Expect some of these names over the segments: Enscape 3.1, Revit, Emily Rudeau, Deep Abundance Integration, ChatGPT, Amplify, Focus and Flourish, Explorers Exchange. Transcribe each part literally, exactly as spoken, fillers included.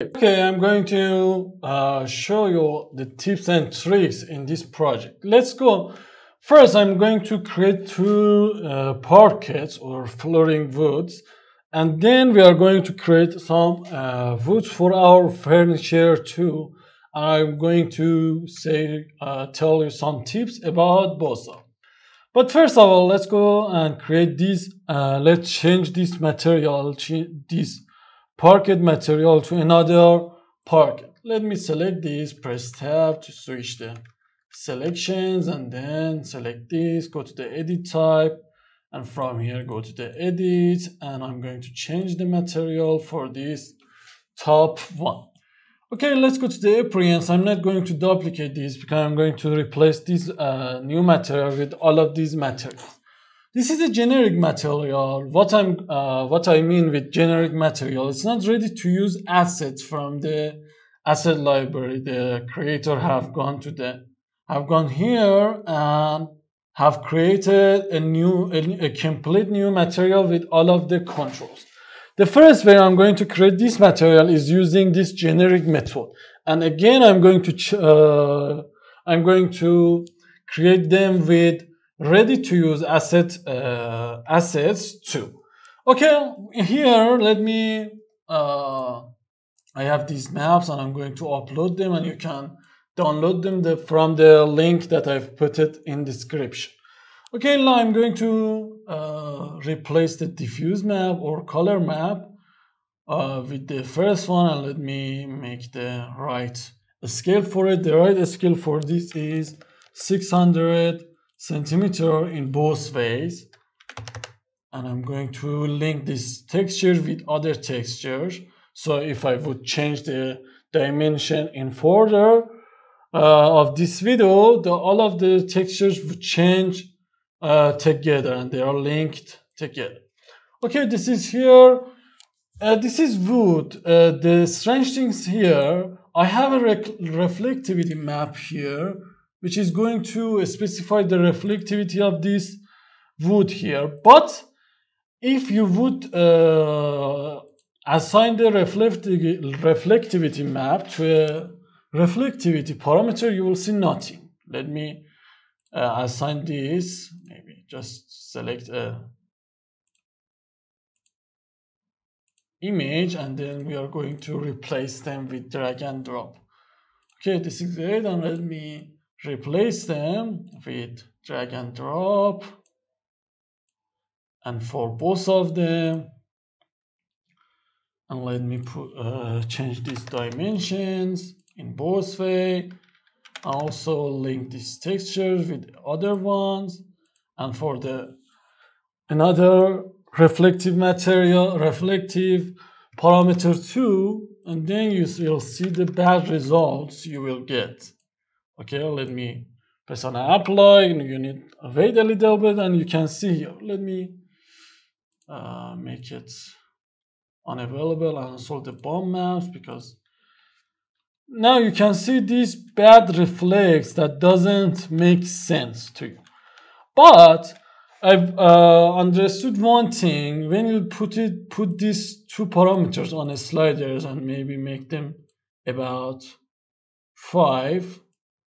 Okay, I'm going to uh, show you the tips and tricks in this project. Let's go. First, I'm going to create two uh, parquets or flooring woods, and then we are going to create some uh, woods for our furniture too. I'm going to say, uh, tell you some tips about both of them. But first of all, let's go and create these. Uh, let's change this material, this parquet material to another parquet. Let me select this, press tab to switch the selections, and then select this, go to the edit type, and from here go to the edit, and I'm going to change the material for this top one. Okay, let's go to the appearance. I'm not going to duplicate this because I'm going to replace this uh, new material with all of these materials. This is a generic material. What I'm, uh, what I mean with generic material, it's not ready to use assets from the asset library. The creator have gone to the, have gone here and have created a new, a, a complete new material with all of the controls. The first way I'm going to create this material is using this generic method. And again, I'm going to, ch uh, I'm going to create them with ready to use asset uh, assets too. Okay, here let me uh, I have these maps and I'm going to upload them, and you can download them the, from the link that I've put it in description. Okay, now I'm going to uh, replace the diffuse map or color map uh, with the first one, and let me make the right scale for it. The right scale for this is six hundred centimeter in both ways, and I'm going to link this texture with other textures. So if I would change the dimension in further uh, of this video, the, all of the textures would change uh, together, and they are linked together. Okay, this is here. Uh, this is wood. Uh, the strange things here, I have a rec reflectivity map here, which is going to specify the reflectivity of this wood here. But if you would uh, assign the reflecti reflectivity map to a reflectivity parameter, you will see nothing. Let me uh, assign this, maybe just select a image, and then we are going to replace them with drag and drop. Okay, this is it, and let me replace them with drag and drop, and for both of them, and let me put, uh, change these dimensions in both way. I also link these textures with other ones, and for the another reflective material, reflective parameter too, and then you will see the bad results you will get. Okay, let me press on apply, and you need to wait a little bit, and you can see here. Let me uh, make it unavailable and also the bomb maps, because now you can see these bad reflex that doesn't make sense to you. But I've uh, understood one thing: when you put it, put these two parameters on a sliders and maybe make them about five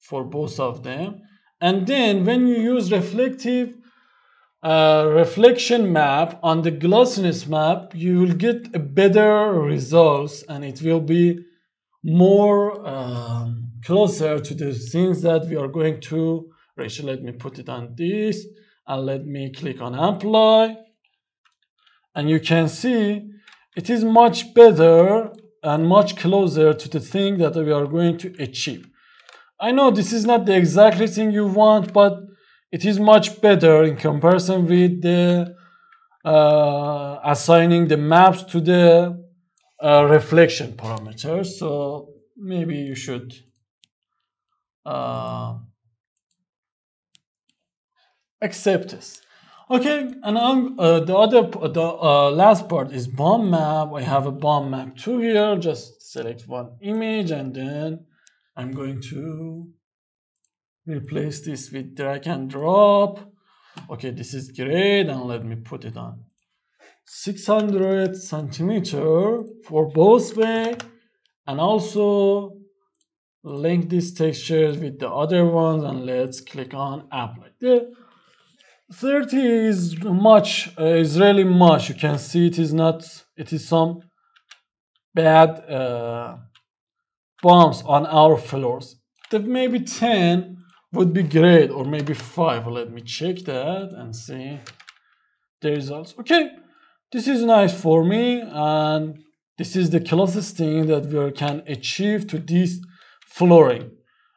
for both of them, and then when you use reflective uh, reflection map on the glossiness map, you will get a better results, and it will be more um, closer to the things that we are going to reach. Let me put it on this, and let me click on apply, and you can see it is much better and much closer to the thing that we are going to achieve. I know this is not the exactly thing you want, but it is much better in comparison with the uh, assigning the maps to the uh, reflection parameters. So maybe you should uh, accept this. Okay, and I'm, uh, the other the uh, last part is bomb map. I have a bomb map too here. Just select one image, and then I'm going to replace this with drag and drop. Okay, this is great, and let me put it on six hundred centimeter for both way, and also link these textures with the other ones, and let's click on apply. The thirty is much, uh, is really much. You can see it is not, it is some bad uh, bumps on our floors. That maybe ten would be great, or maybe five. Let me check that and see the results. Okay, this is nice for me, and this is the closest thing that we can achieve to this flooring.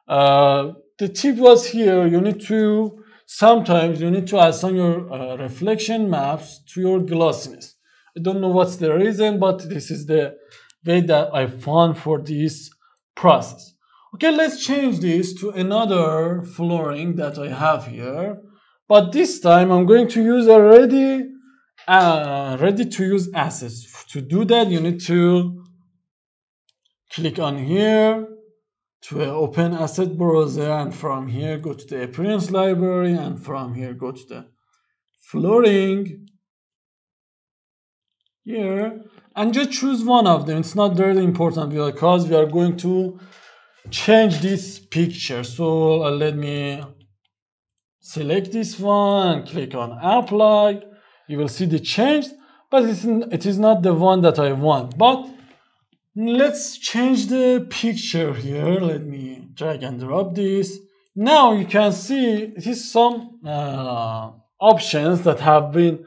Uh, the tip was here, you need to, sometimes you need to assign your uh, reflection maps to your glossiness. I don't know what's the reason, but this is the way that I found for this process. Okay, let's change this to another flooring that I have here, but this time I'm going to use a ready, uh, ready to use assets. To do that, you need to click on here to open asset browser, and from here go to the appearance library, and from here go to the flooring here, and just choose one of them. It's not really important because we are going to change this picture. So uh, let me select this one and click on apply. You will see the change, but it's, it is not the one that I want. But let's change the picture here. Let me drag and drop this. Now you can see it is some uh, options that have been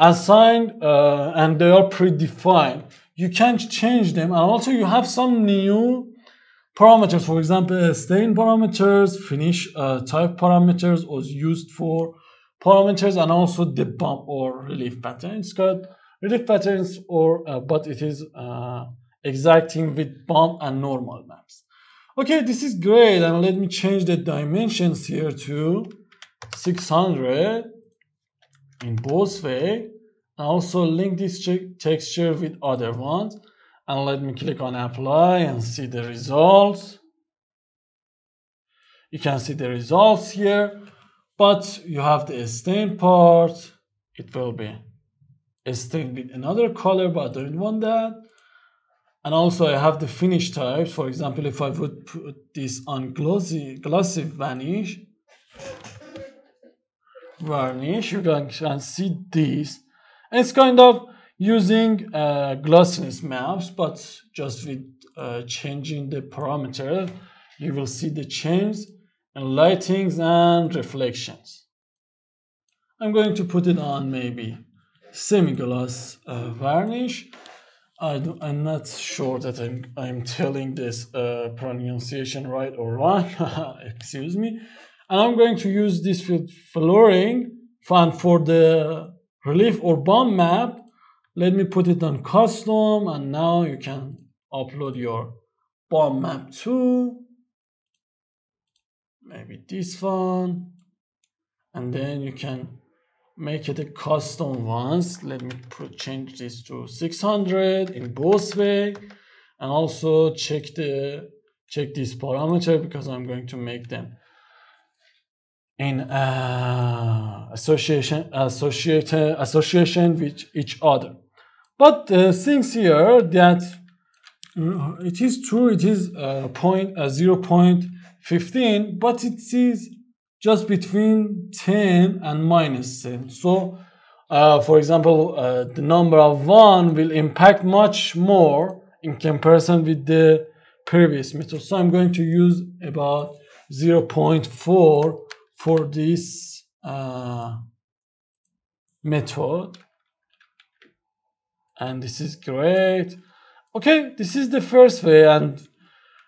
assigned uh, and they are predefined. You can change them, and also you have some new parameters. For example, stain parameters, finish uh, type parameters was used for parameters, and also the bump or relief pattern. It's got relief patterns, or uh, but it is uh, exacting with bump and normal maps. Okay, this is great, and let me change the dimensions here to six hundred in both way, and also link this texture with other ones, and let me click on apply and see the results. You can see the results here, but you have the stain part. It will be stained with another color, but I don't want that. And also I have the finish types. For example, if I would put this on glossy, glossy vanish, varnish, you can see this. And it's kind of using uh, glossiness maps, but just with uh, changing the parameter, you will see the change and lightings and reflections. I'm going to put it on maybe semi-gloss uh, varnish. I do, I'm not sure that I'm, I'm telling this uh, pronunciation right or wrong, excuse me. And I'm going to use this field flooring and for the relief or bump map. Let me put it on custom, and now you can upload your bump map to maybe this one, and then you can make it a custom once. Let me put, change this to six hundred in both way, and also check the check this parameter because I'm going to make them in uh, association associated association with each other. But uh, things here that it is true, it is uh, point uh, zero point one five, but it is just between ten and minus ten. So uh, for example, uh, the number of one will impact much more in comparison with the previous method. So I'm going to use about zero point four for this uh, method, and this is great. Okay, this is the first way and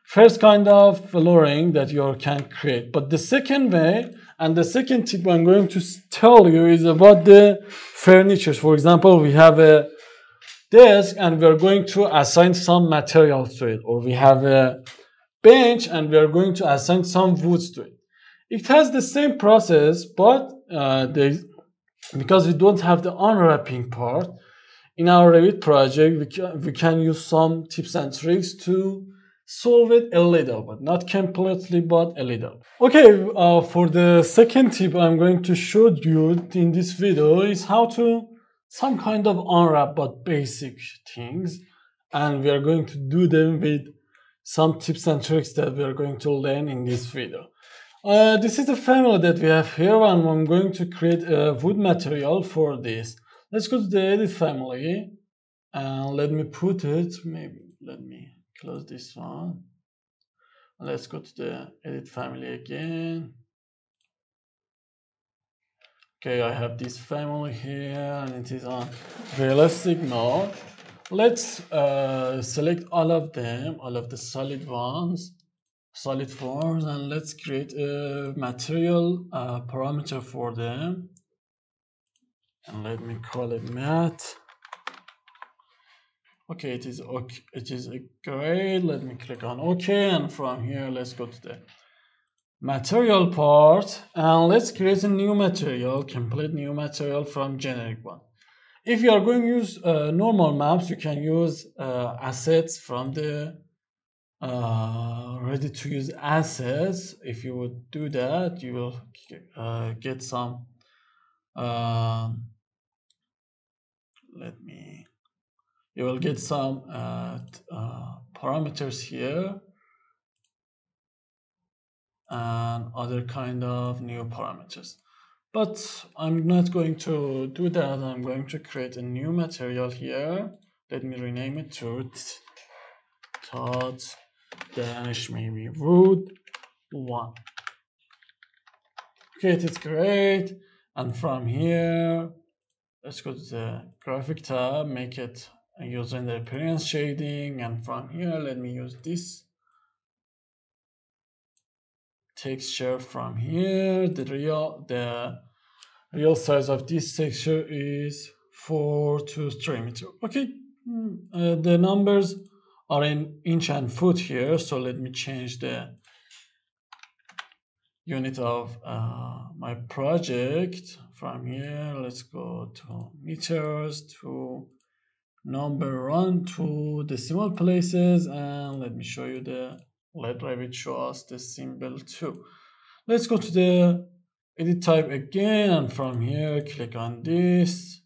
first kind of flooring that you can create. But the second way and the second tip I'm going to tell you is about the furniture. For example, we have a desk and we are going to assign some materials to it, or we have a bench and we are going to assign some woods to it. It has the same process, but uh, they, because we don't have the unwrapping part in our Revit project, we can, we can use some tips and tricks to solve it a little, but not completely, but a little. Okay, uh, for the second tip I'm going to show you in this video is how to some kind of unwrap but basic things, and we are going to do them with some tips and tricks that we are going to learn in this video. Uh, this is the family that we have here, and I'm going to create a wood material for this. Let's go to the edit family and let me put it, maybe let me close this one. Let's go to the edit family again. Okay, I have this family here and it is on realistic mode. Let's uh, select all of them, all of the solid ones, solid forms, and let's create a material uh, parameter for them. And let me call it matte. Okay, it is okay. It is great. Let me click on OK, and from here, let's go to the material part, and let's create a new material, complete new material from generic one. If you are going to use uh, normal maps, you can use uh, assets from the uh, ready to use assets. If you would do that, you will uh, get some. Um, let me, you will get some uh, uh, parameters here and other kind of new parameters, but I'm not going to do that. I'm going to create a new material here. Let me rename it to Todd Dash maybe Wood one. Okay, it is great. And from here, let's go to the graphic tab, make it using the appearance shading. And from here, let me use this texture from here. The real, the real size of this texture is four to three meters. Okay, uh, the numbers are in inch and foot here. So let me change the unit of uh, my project. From here, let's go to meters, to number run, to decimal places, and let me show you the let Revit show us the symbol too. Let's go to the edit type again, and from here, click on this.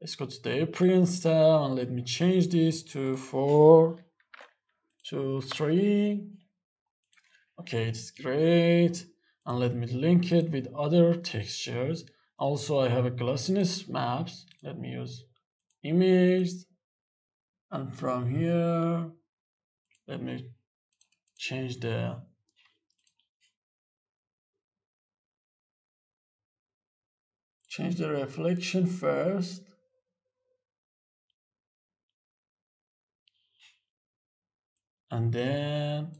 Let's go to the appearance tab, and let me change this to four, to three. Okay, it's great. And let me link it with other textures. Also, I have a glossiness maps. Let me use image. And from here, let me change the change the reflection first. And then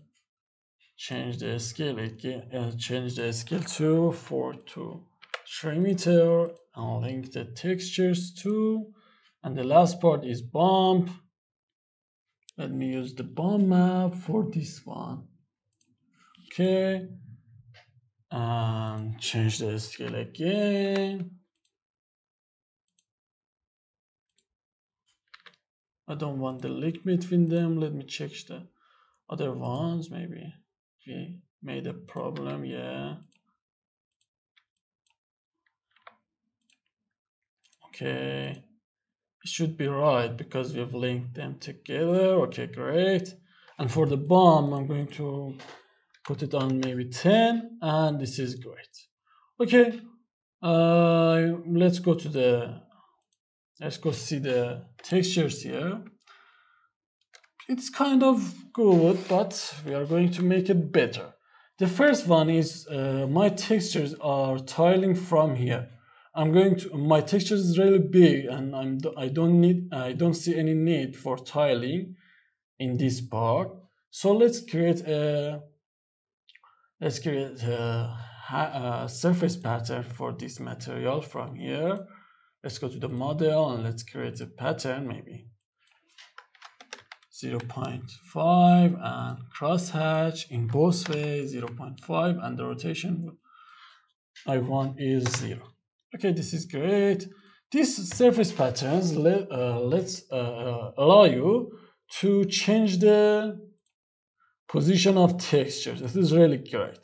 change the scale again, uh, change the scale to four to three meter, and link the textures to. And the last part is bump. Let me use the bump map for this one. Okay, and change the scale again. I don't want the link between them. Let me check the other ones maybe. We made a problem, yeah. Okay, it should be right because we've linked them together. Okay, great. And for the bomb, I'm going to put it on maybe ten, and this is great. Okay, uh, let's go to the, let's go see the textures here. It's kind of good, but we are going to make it better. The first one is uh, my textures are tiling from here. I'm going to my texture is really big, and I'm I don't need I don't see any need for tiling in this part. So let's create a let's create a, a surface pattern for this material from here. Let's go to the model and let's create a pattern maybe. zero point five and crosshatch in both ways, zero point five, and the rotation I want is zero. Okay, this is great. These surface patterns let, uh, let's uh, allow you to change the position of textures. This is really great.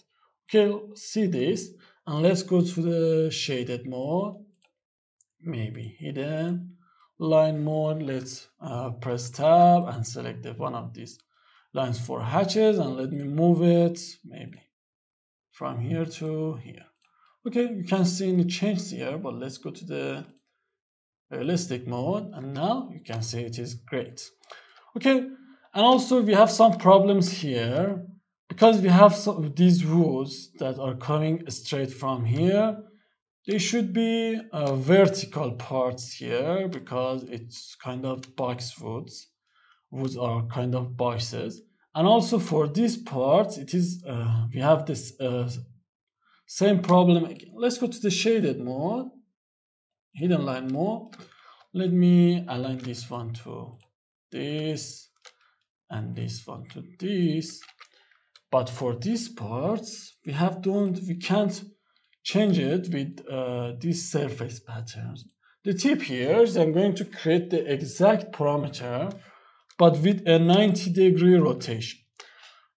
Okay, see this, and let's go to the shaded mode, maybe hidden line mode. Let's uh, press tab and select the one of these lines for hatches, and let me move it maybe from here to here. Okay, you can see any change here, but let's go to the realistic mode, and now you can see it is great. Okay, and also we have some problems here because we have some of these rows that are coming straight from here. They should be uh, vertical parts here because it's kind of box roads. Roads are kind of boxes, and also for these parts, it is uh, we have this uh, same problem again. Let's go to the shaded mode, hidden line mode. Let me align this one to this, and this one to this. But for these parts, we have don't we can't change it with uh, these surface patterns. The tip here is I'm going to create the exact parameter, but with a ninety degree rotation.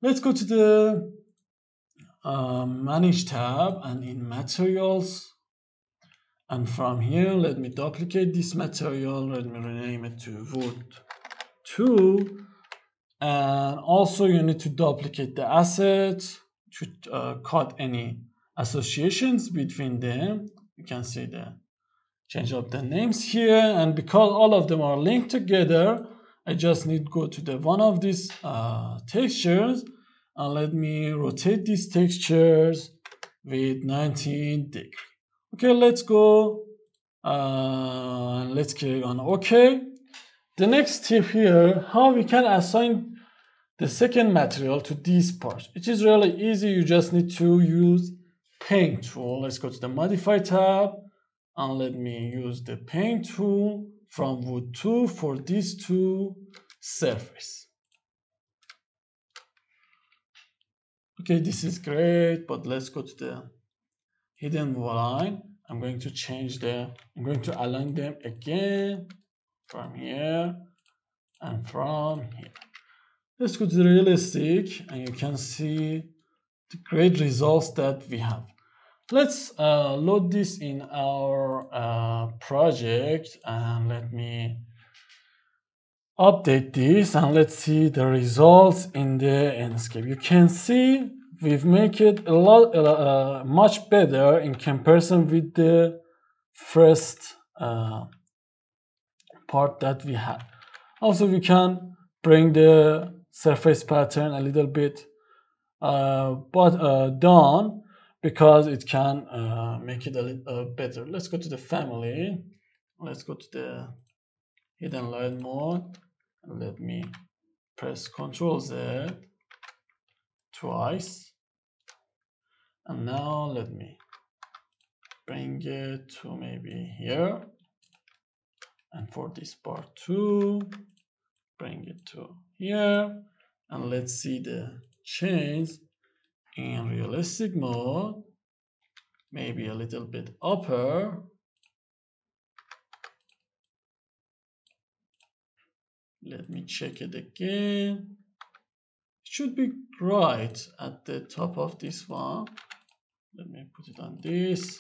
Let's go to the uh, Manage tab, and in Materials, and from here, let me duplicate this material. Let me rename it to wood two, and also you need to duplicate the asset to uh, cut any associations between them. You can see the change of the names here, and because all of them are linked together, I just need to go to the one of these uh, textures, and let me rotate these textures with ninety degree. Okay, let's go uh, let's click on OK. The next tip here, how we can assign the second material to this part. It is really easy, you just need to use paint tool. Let's go to the Modify tab, and let me use the paint tool from wood two for these two surface. Okay, this is great, but let's go to the hidden line. I'm going to change the, I'm going to align them again from here and from here. Let's go to the realistic, and you can see the great results that we have. Let's uh, load this in our uh, project, and let me update this, and let's see the results in the Enscape. You can see we've made it a lot uh, much better in comparison with the first uh, part that we had. Also, we can bring the surface pattern a little bit uh, but uh, down, because it can uh, make it a little uh, better. Let's go to the family. Let's go to the hidden line mode. Let me press control Z twice. And now let me bring it to maybe here. And for this part too, bring it to here. And let's see the change. In realistic mode, maybe a little bit upper. Let me check it again. It should be right at the top of this one. Let me put it on this.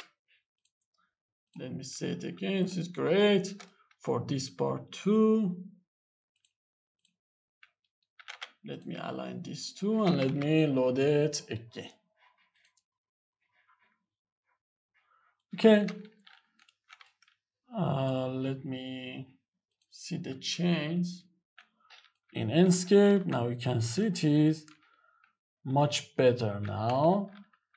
Let me say it again. This is great for this part too. Let me align these two, and let me load it again. Okay. Uh, let me see the change in Enscape. Now you can see it is much better now.